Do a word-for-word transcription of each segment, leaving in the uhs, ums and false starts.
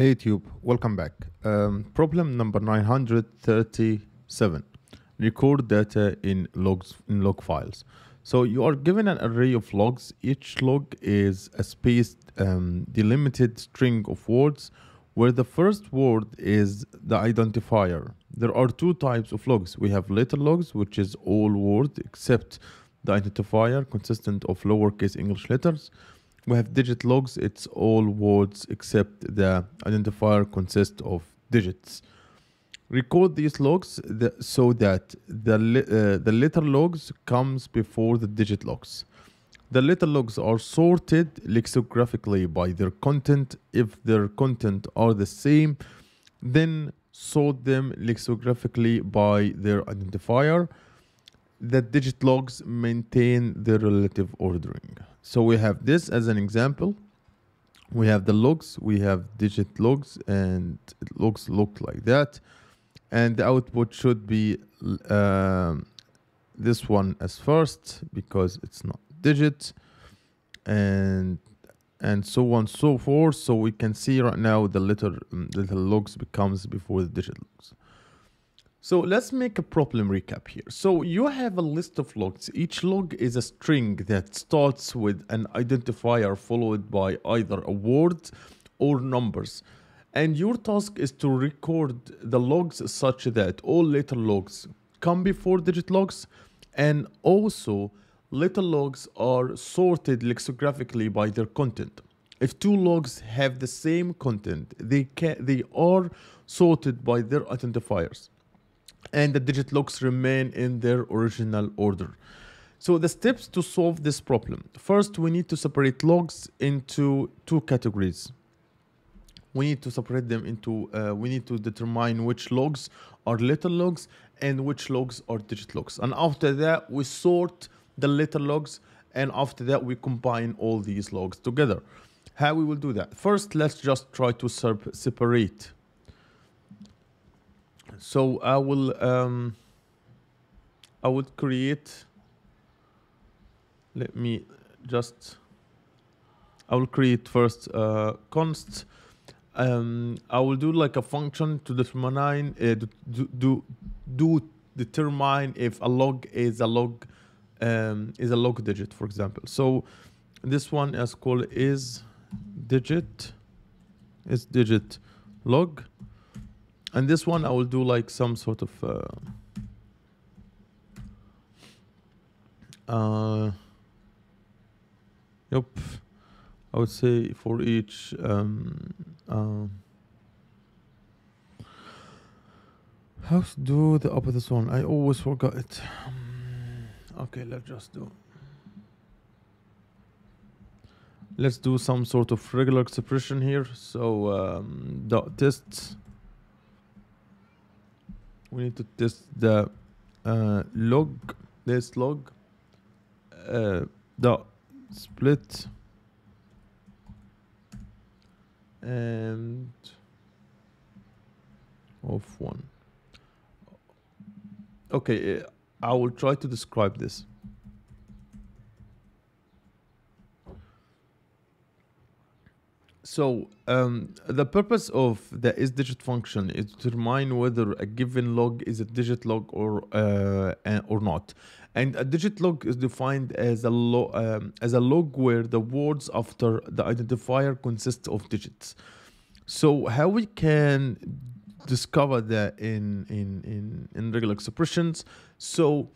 Hey YouTube, welcome back. Um, problem number nine hundred thirty-seven, record data in logs in log files. So you are given an array of logs. Each log is a spaced um, delimited string of words where the first word is the identifier. There are two types of logs. We have letter logs, which is all words except the identifier consistent of lowercase English letters. We have digit logs, it's all words except the identifier consists of digits. Record these logs the, so that the, uh, the letter logs comes before the digit logs. The letter logs are sorted lexicographically by their content. If their content are the same, then sort them lexicographically by their identifier. The digit logs maintain their relative ordering. So we have this as an example. We have the logs, we have digit logs, and it looks look like that. And the output should be uh, this one as first because it's not digit, and and so on so forth. So we can see right now the letter letter logs becomes before the digit logs. So let's make a problem recap here. So you have a list of logs. Each log is a string that starts with an identifier followed by either a word or numbers. And your task is to record the logs such that all letter logs come before digit logs, and also letter logs are sorted lexicographically by their content. If two logs have the same content, they can, they are sorted by their identifiers, and the digit logs remain in their original order. So the steps to solve this problem. First, we need to separate logs into two categories. We need to separate them into, uh, we need to determine which logs are letter logs and which logs are digit logs. And after that, we sort the letter logs, and after that, we combine all these logs together. How we will do that? First, let's just try to separate. So I will um, I would create let me just I will create first uh, const. um, I will do like a function to determine uh, do, do do determine if a log is a log um, is a log digit, for example. So this one is called is digit is digit log. And this one I will do like some sort of uh, uh, yep, I would say for each um, uh, how to do the opposite this one. I always forgot it. Okay, let's just do let's do some sort of regular expression here. So um, dot test. We need to test the uh, log, this log, uh, dot split, and of one. Okay, I will try to describe this. So um, the purpose of the isDigit function is to determine whether a given log is a digit log or uh, or not. And a digit log is defined as a log um, as a log where the words after the identifier consists of digits. So how we can discover that in in in, in regular expressions? So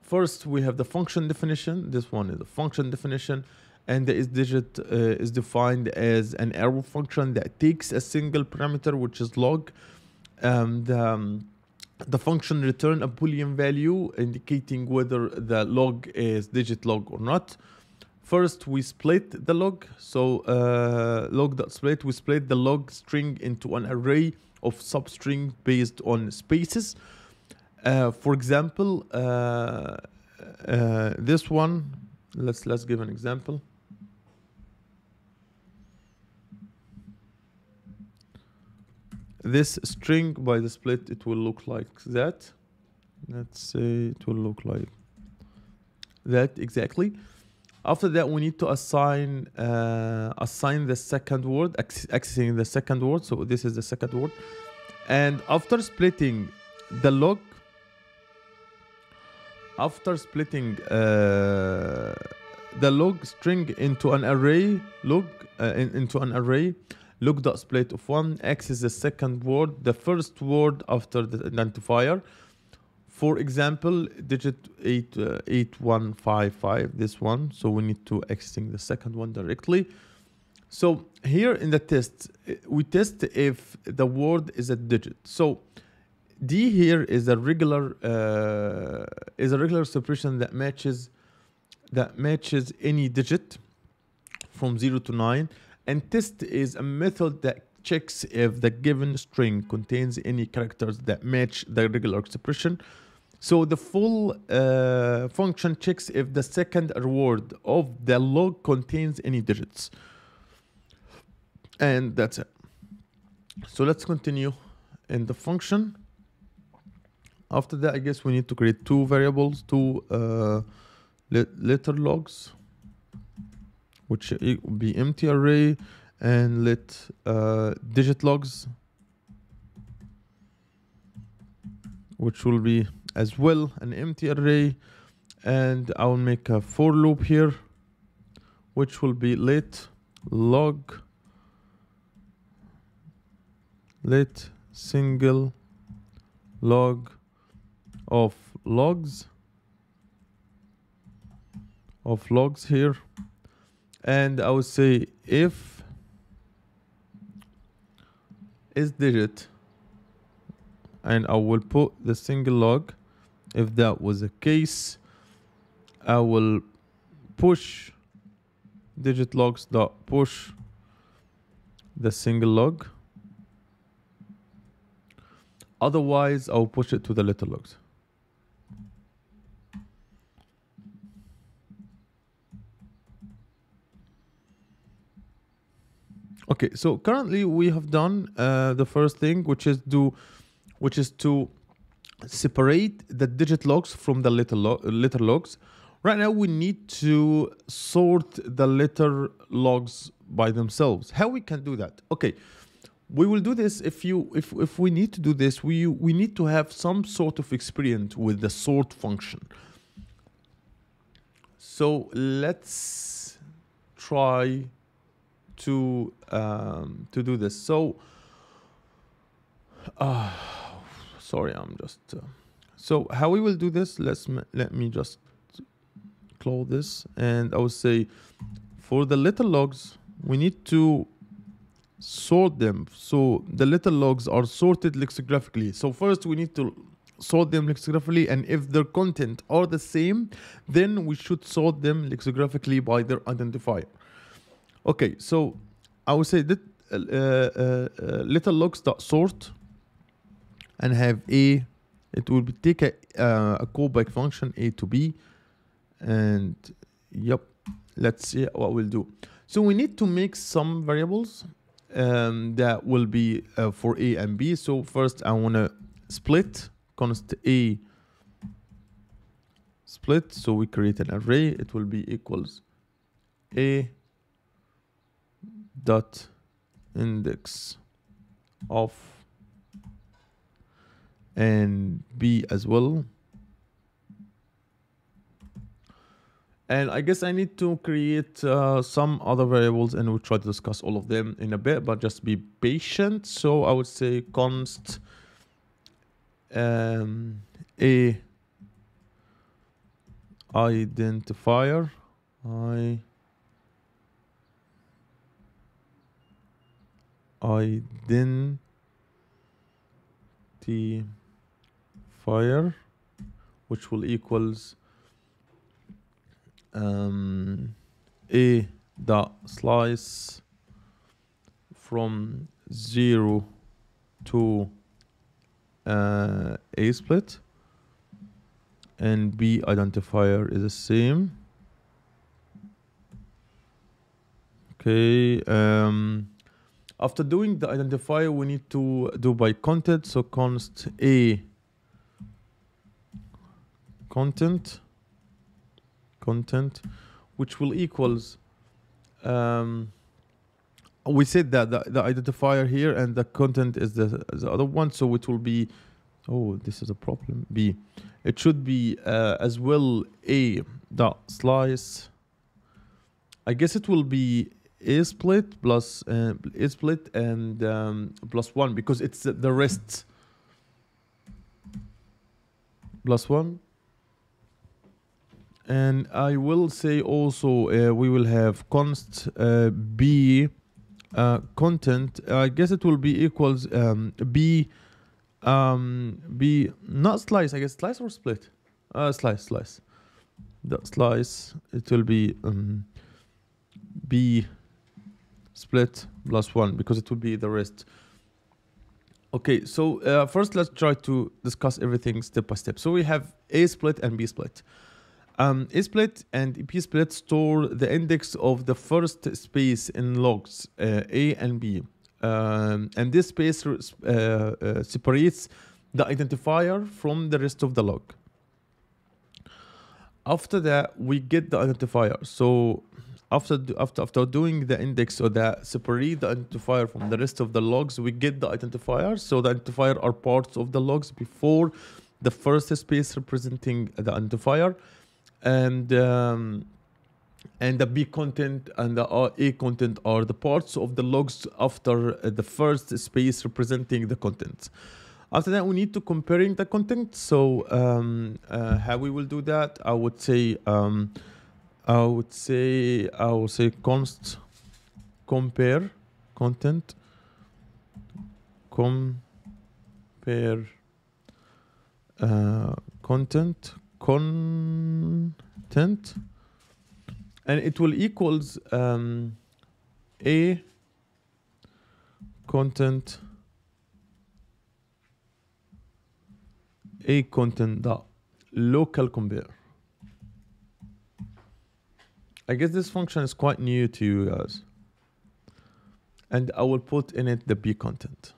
first we have the function definition. This one is the function definition. And the isDigit uh, is defined as an arrow function that takes a single parameter, which is log. And um, the function returns a Boolean value indicating whether the log is digit log or not. First, we split the log. So uh, log.split, we split the log string into an array of substrings based on spaces. Uh, for example, uh, uh, this one, let's, let's give an example. This string by the split, it will look like that. Let's say it will look like that exactly. After that, we need to assign uh, assign the second word, accessing the second word. So this is the second word. And after splitting the log, after splitting uh, the log string into an array, log uh, in, into an array, log.split of one, x is the second word, the first word after the identifier. For example, digit eight uh, eight one five five. This one, so we need to accessing the second one directly. So here in the test, we test if the word is a digit. So D here is a regular uh, is a regular suppression that matches that matches any digit from zero to nine. And test is a method that checks if the given string contains any characters that match the regular suppression. So the full uh, function checks if the second word of the log contains any digits. And that's it. So let's continue in the function. After that, I guess we need to create two variables, two uh, letter logs, which will be empty array, and let uh, digit logs, which will be as well an empty array, and I will make a for loop here, which will be let log, let single log of logs, of logs here, and I will say if is digit, and I will put the single log. If that was the case, I will push digit logs dot push the single log. Otherwise, I'll push it to the letter logs. Okay, so currently we have done uh, the first thing, which is do, which is to separate the digit logs from the letter, lo letter logs. Right now we need to sort the letter logs by themselves. How we can do that? Okay, we will do this if you if if we need to do this, we we need to have some sort of experience with the sort function. So let's try to um, to do this. So uh, sorry, I'm just uh, so how we will do this, let's let me just close this, and I will say for the letter logs we need to sort them. So the letter logs are sorted lexicographically, so first we need to sort them lexicographically, and if their content are the same, then we should sort them lexicographically by their identifier. Okay, so I would say that uh, uh, uh, letter logs dot sort, and have a, it will be take a, uh, a callback function a to b, and yep, let's see what we'll do. So we need to make some variables um, that will be uh, for a and b. So first I want to split const a split, so we create an array, it will be equals a dot index of and b as well. And I guess I need to create uh, some other variables, and we'll try to discuss all of them in a bit, but just be patient. So I would say const um, a identifier I identifier, which will equals um, a dot slice from zero to uh, a split, and b identifier is the same. Okay. Um, After doing the identifier, we need to do by content. So const a content content. which will equals, um, we said that the, the identifier here and the content is the, the other one, so it will be, oh, this is a problem, B. It should be uh, as well A dot slice. I guess it will be A split plus uh, A split and um, plus one, because it's the rest. Plus one. And I will say also uh, we will have const uh, B uh, content. I guess it will be equals um, B um, B not slice. I guess slice or split. Uh, slice slice. That slice. It will be um, B split plus one, because it will be the rest. Okay, so uh, first let's try to discuss everything step by step. So we have A split and B split. Um, A split and B split store the index of the first space in logs uh, A and B. Um, and this space uh, uh, separates the identifier from the rest of the log. After that, we get the identifier. So after, after, after doing the index, or the separate the identifier from the rest of the logs, we get the identifier. So the identifier are parts of the logs before the first space representing the identifier. And um, and the B content and the A content are the parts of the logs after the first space representing the content. After that, we need to comparing the content. So um, uh, how we will do that? I would say um, I would say I will say const compare content compare uh, content. Content, and it will equals um, A content A content dot local compare. I guess this function is quite new to you guys, and I will put in it the B content.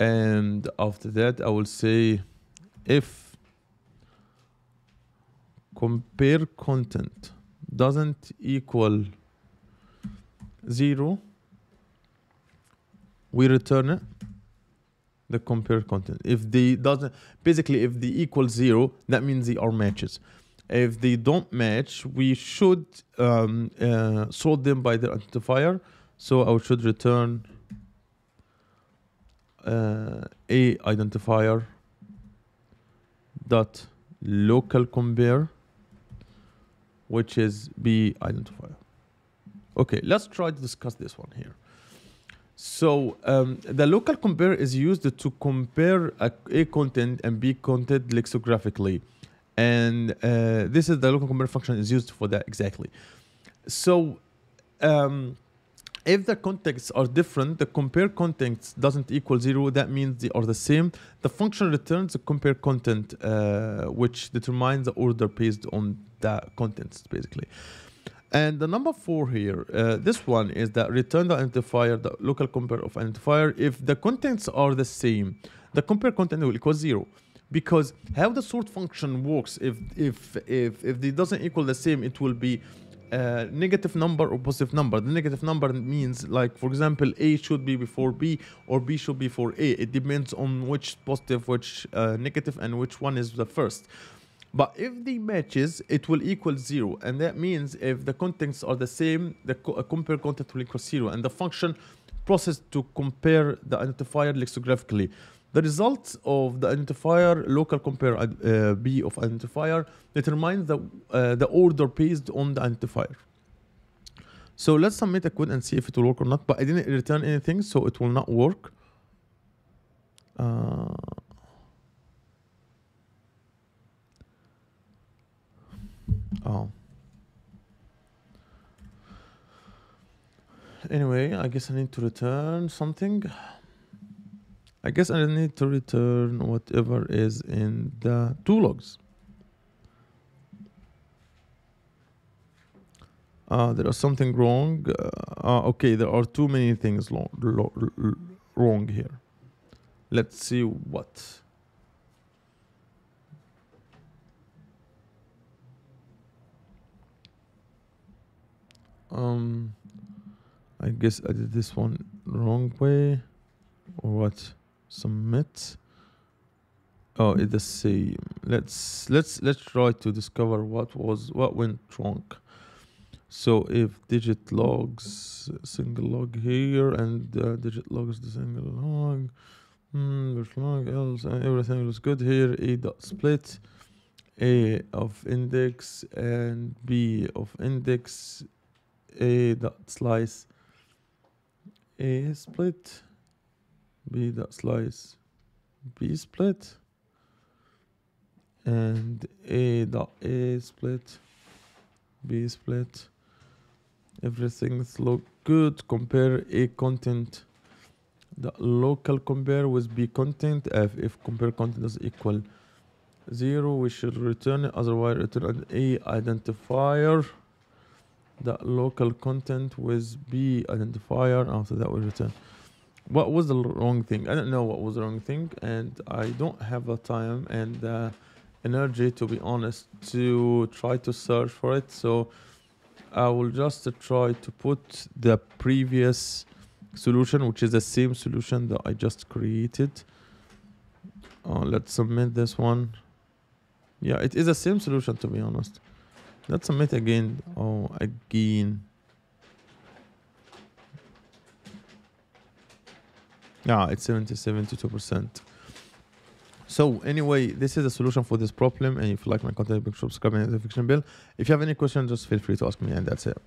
And after that, I will say if compare content doesn't equal zero, we return it, the compare content. If they doesn't, basically if they equal zero, that means they are matches. If they don't match, we should um, uh, sort them by the identifier. So I should return Uh, A identifier dot local compare, which is B identifier. Okay, let's try to discuss this one here. So um, the local compare is used to compare a, A content and B content lexicographically, and uh, this is the local compare function is used for that exactly. So um, if the contexts are different, the compare contents doesn't equal zero, that means they are the same. The function returns the compare content, uh, which determines the order based on the contents, basically. And the number four here, uh, this one is that return the identifier, the local compare of identifier. If the contents are the same, the compare content will equal zero. Because how the sort function works, if, if, if, if it doesn't equal the same, it will be Uh, negative number or positive number. The negative number means, like, for example, A should be before B or B should be before A. It depends on which positive, which uh, negative, and which one is the first. But if the matches, it will equal zero, and that means if the contents are the same, the co uh, compare content will equal zero, and the function process to compare the identifier lexicographically. The results of the identifier local compare uh, B of identifier determines the uh, the order based on the identifier. So let's submit a code and see if it will work or not. But I didn't return anything, so it will not work. Uh, oh. Anyway, I guess I need to return something. I guess I need to return whatever is in the two logs. Uh, there is something wrong. Uh, okay, there are too many things long, lo, lo, wrong here. Let's see what. Um, I guess I did this one wrong way, or what? Submit. Oh, it's the same. Let's let's let's try to discover what was what went wrong. So if digit logs single log here and uh, digit logs the single log, mm, which log else uh, everything looks good here. A dot split, a of index and b of index, a dot slice, a split, b dot slice, b split, and a dot a split, b split. Everything's look good. Compare a content, the local compare with b content. F if compare content is equal zero, we should return it. Otherwise, return an a identifier, the local content with b identifier. After that, we return. What was the wrong thing? I don't know what was the wrong thing, and I don't have the time and uh, energy, to be honest, to try to search for it. So I will just uh, try to put the previous solution, which is the same solution that I just created. Uh, let's submit this one. Yeah, it is the same solution, to be honest. Let's submit again. Oh, again. Yeah, it's seventy-seven to two percent. So anyway, this is the solution for this problem. And if you like my content, make sure to subscribe and hit the notification bell. If you have any questions, just feel free to ask me, and that's it.